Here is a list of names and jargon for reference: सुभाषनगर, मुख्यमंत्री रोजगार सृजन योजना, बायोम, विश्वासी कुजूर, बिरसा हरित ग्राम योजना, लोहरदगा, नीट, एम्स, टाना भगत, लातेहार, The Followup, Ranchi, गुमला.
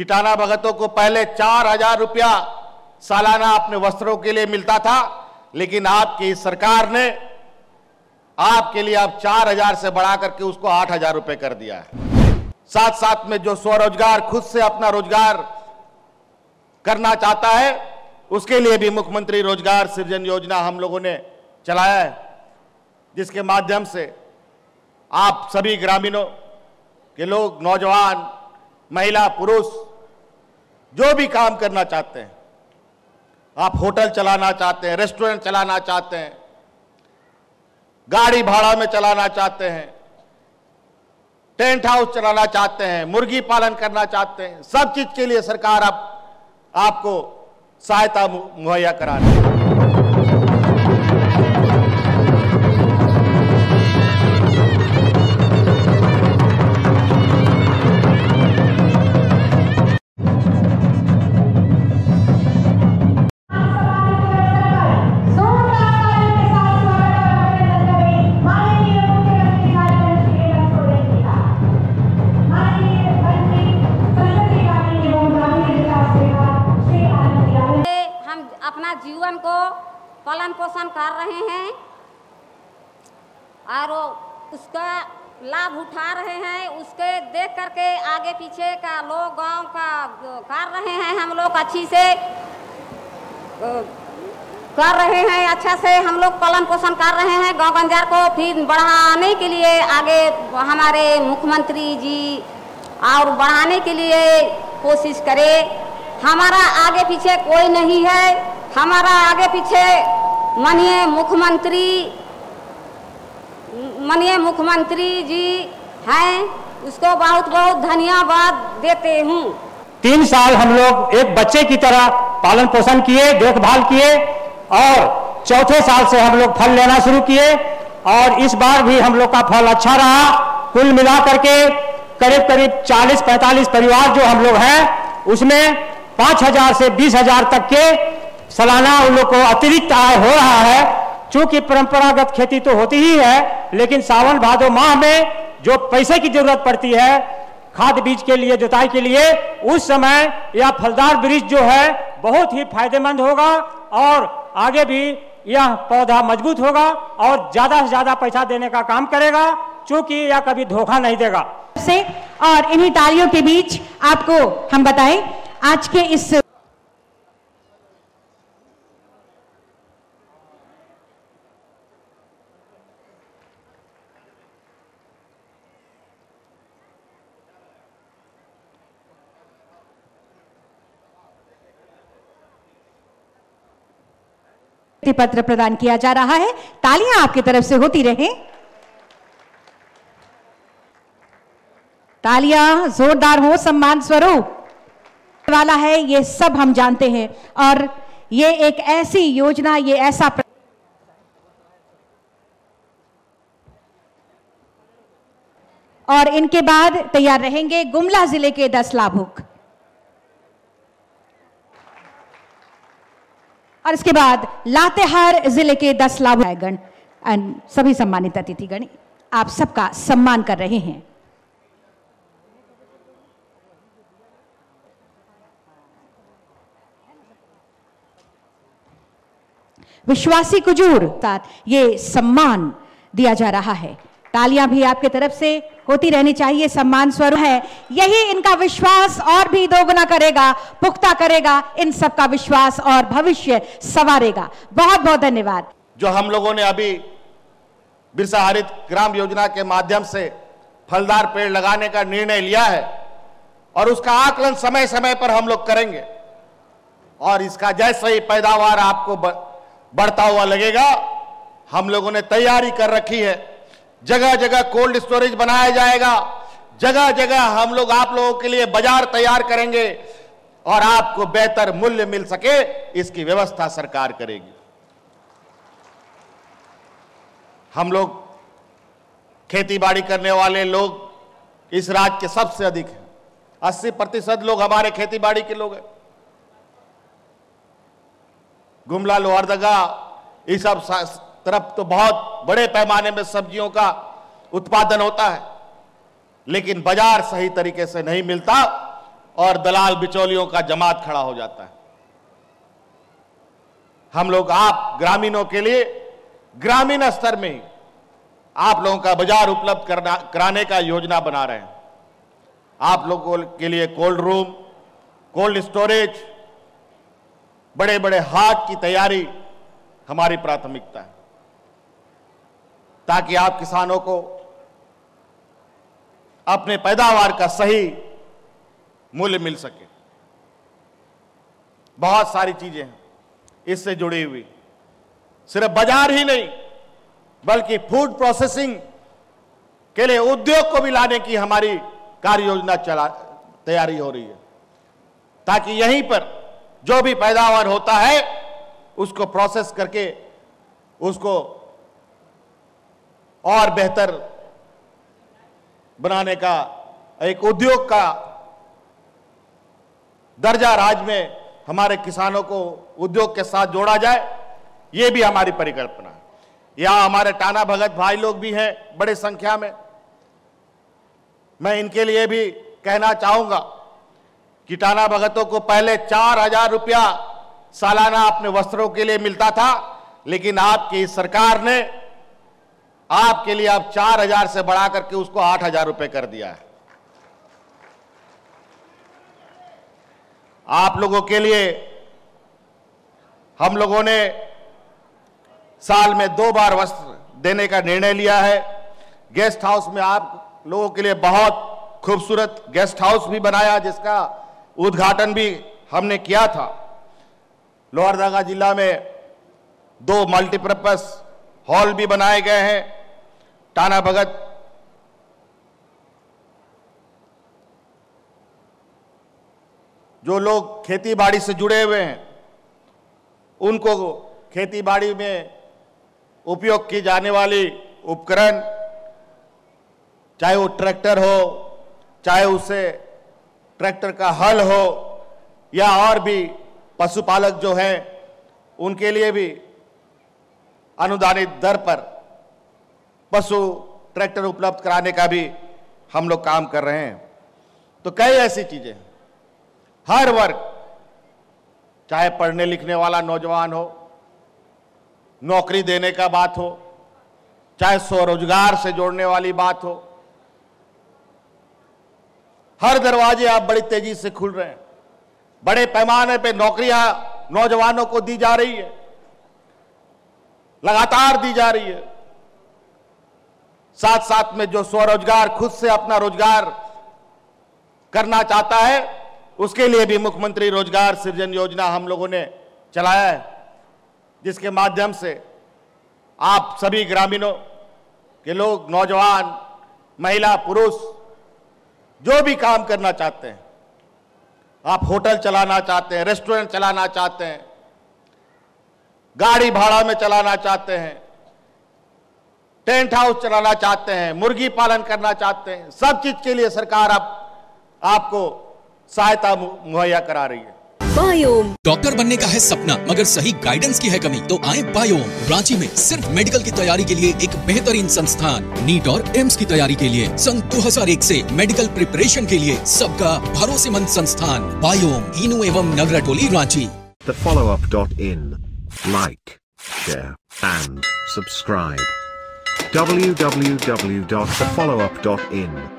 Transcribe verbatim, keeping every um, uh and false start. कि टाना भगतों को पहले चार हजार रुपया सालाना अपने वस्त्रों के लिए मिलता था, लेकिन आपकी सरकार ने आपके लिए अब चार हजार से बढ़ा करके उसको आठ हजार रुपये कर दिया है। साथ साथ में जो स्वरोजगार खुद से अपना रोजगार करना चाहता है उसके लिए भी मुख्यमंत्री रोजगार सृजन योजना हम लोगों ने चलाया है, जिसके माध्यम से आप सभी ग्रामीणों के लोग, नौजवान, महिला, पुरुष जो भी काम करना चाहते हैं, आप होटल चलाना चाहते हैं, रेस्टोरेंट चलाना चाहते हैं, गाड़ी भाड़ा में चलाना चाहते हैं, टेंट हाउस चलाना चाहते हैं, मुर्गी पालन करना चाहते हैं, सब चीज के लिए सरकार आप आपको सहायता मुहैया करा रही है। जीवन को पालन पोषण कर रहे हैं और उसका लाभ उठा रहे हैं, उसके देख करके आगे पीछे का लोग गांव का कर रहे हैं, हम लोग अच्छी से कर रहे हैं, अच्छा से हम लोग पालन पोषण कर रहे हैं। गांव बंजार को फिर बढ़ाने के लिए आगे हमारे मुख्यमंत्री जी और बढ़ाने के लिए कोशिश करे। हमारा आगे पीछे कोई नहीं है, हमारा आगे पीछे माननीय मुख्यमंत्री माननीय मुख्यमंत्री जी हैं, उसको बहुत बहुत धन्यवाद देते हूँ। तीन साल हम लोग एक बच्चे की तरह पालन पोषण किए, देखभाल किए और चौथे साल से हम लोग फल लेना शुरू किए और इस बार भी हम लोग का फल अच्छा रहा। कुल मिला करके करीब करीब चालीस पैंतालीस परिवार जो हम लोग हैं उसमें पाँच हजार से बीस हजार तक के सालाना उन लोग को अतिरिक्त आय हो रहा है। चूंकि परंपरागत खेती तो होती ही है, लेकिन सावन भादो माह में जो पैसे की जरूरत पड़ती है खाद बीज के लिए, जुताई के लिए, उस समय यह फलदार वृक्ष जो है बहुत ही फायदेमंद होगा और आगे भी यह पौधा मजबूत होगा और ज्यादा से ज्यादा पैसा देने का काम करेगा, चूंकि यह कभी धोखा नहीं देगा। से और इन्हीं तालियों के बीच आपको हम बताएं आज के इस पत्र प्रदान किया जा रहा है। तालियां आपकी तरफ से होती रहे, तालियां जोरदार हो, सम्मान स्वरूप वाला है, ये सब हम जानते हैं। और ये एक ऐसी योजना, ये ऐसा और इनके बाद तैयार रहेंगे गुमला जिले के दस लाभुक और इसके बाद लातेहार जिले के दस लाभार्थीगण एंड सभी सम्मानित अतिथिगण आप सबका सम्मान कर रहे हैं। विश्वासी कुजूर साथ ये सम्मान दिया जा रहा है। तालियां भी आपके तरफ से होती रहनी चाहिए, सम्मान स्वरूप है, यही इनका विश्वास और भी दोगुना करेगा, पुख्ता करेगा, इन सबका विश्वास और भविष्य संवारेगा। बहुत बहुत धन्यवाद। जो हम लोगों ने अभी बिरसा हरित ग्राम योजना के माध्यम से फलदार पेड़ लगाने का निर्णय लिया है और उसका आकलन समय समय पर हम लोग करेंगे और इसका जैसे ही पैदावार आपको बढ़ता हुआ लगेगा, हम लोगों ने तैयारी कर रखी है। जगह जगह कोल्ड स्टोरेज बनाया जाएगा, जगह जगह हम लोग आप लोगों के लिए बाजार तैयार करेंगे और आपको बेहतर मूल्य मिल सके इसकी व्यवस्था सरकार करेगी। हम लोग खेतीबाड़ी करने वाले लोग इस राज्य के सबसे अधिक हैं, अस्सी प्रतिशत लोग हमारे खेतीबाड़ी के लोग हैं। गुमला, लोहरदगा, ये सब तरफ तो बहुत बड़े पैमाने में सब्जियों का उत्पादन होता है, लेकिन बाजार सही तरीके से नहीं मिलता और दलाल बिचौलियों का जमात खड़ा हो जाता है। हम लोग आप ग्रामीणों के लिए ग्रामीण स्तर में ही आप लोगों का बाजार उपलब्ध करना कराने का योजना बना रहे हैं। आप लोगों के लिए कोल्ड रूम, कोल्ड स्टोरेज, बड़े बड़े हाट की तैयारी हमारी प्राथमिकता है, ताकि आप किसानों को अपने पैदावार का सही मूल्य मिल सके। बहुत सारी चीजें हैं इससे जुड़ी हुई, सिर्फ बाजार ही नहीं बल्कि फूड प्रोसेसिंग के लिए उद्योग को भी लाने की हमारी कार्य योजना चला तैयारी हो रही है, ताकि यहीं पर जो भी पैदावार होता है उसको प्रोसेस करके उसको और बेहतर बनाने का एक उद्योग का दर्जा राज्य में हमारे किसानों को उद्योग के साथ जोड़ा जाए, ये भी हमारी परिकल्पना है। यहाँ हमारे टाना भगत भाई लोग भी हैं बड़े संख्या में, मैं इनके लिए भी कहना चाहूँगा कि टाना भगतों को पहले चार हजार रुपया सालाना अपने वस्त्रों के लिए मिलता था, लेकिन आपकी सरकार ने आपके लिए अब चार हजार से बढ़ा करके उसको आठ हजार रुपये कर दिया है। आप लोगों के लिए हम लोगों ने साल में दो बार वस्त्र देने का निर्णय लिया है। गेस्ट हाउस में आप लोगों के लिए बहुत खूबसूरत गेस्ट हाउस भी बनाया, जिसका उद्घाटन भी हमने किया था। लोहरदगा जिला में दो मल्टीपर्पस हॉल भी बनाए गए हैं। टाना भगत जो लोग खेती बाड़ी से जुड़े हुए हैं उनको खेती बाड़ी में उपयोग की जाने वाली उपकरण, चाहे वो ट्रैक्टर हो, चाहे उसे ट्रैक्टर का हल हो, या और भी पशुपालक जो हैं उनके लिए भी अनुदानित दर पर पशु ट्रैक्टर उपलब्ध कराने का भी हम लोग काम कर रहे हैं। तो कई ऐसी चीजें हैं, हर वर्ग, चाहे पढ़ने लिखने वाला नौजवान हो, नौकरी देने का बात हो, चाहे स्वरोजगार से जोड़ने वाली बात हो, हर दरवाजे आप बड़ी तेजी से खुल रहे हैं। बड़े पैमाने पे नौकरियां नौजवानों को दी जा रही है, लगातार दी जा रही है। साथ साथ में जो स्वरोजगार, खुद से अपना रोजगार करना चाहता है, उसके लिए भी मुख्यमंत्री रोजगार सृजन योजना हम लोगों ने चलाया है, जिसके माध्यम से आप सभी ग्रामीणों के लोग, नौजवान, महिला, पुरुष, जो भी काम करना चाहते हैं, आप होटल चलाना चाहते हैं, रेस्टोरेंट चलाना चाहते हैं, गाड़ी भाड़ा में चलाना चाहते हैं, टेंट हाउस चलाना चाहते हैं, मुर्गी पालन करना चाहते हैं, सब चीज के लिए सरकार आप, आपको सहायता मुहैया करा रही है। बायोम, डॉक्टर बनने का है सपना मगर सही गाइडेंस की है कमी, तो आए बायोम रांची में सिर्फ मेडिकल की तैयारी के लिए एक बेहतरीन संस्थान। नीट और एम्स की तैयारी के लिए सन दो हज़ार एक से मेडिकल प्रिपरेशन के लिए सबका भरोसेमंद संस्थान बायोम, इनू एवं Nagra Toli Ranchi. The follow up dot in, like, share and subscribe W W W dot the follow up dot in.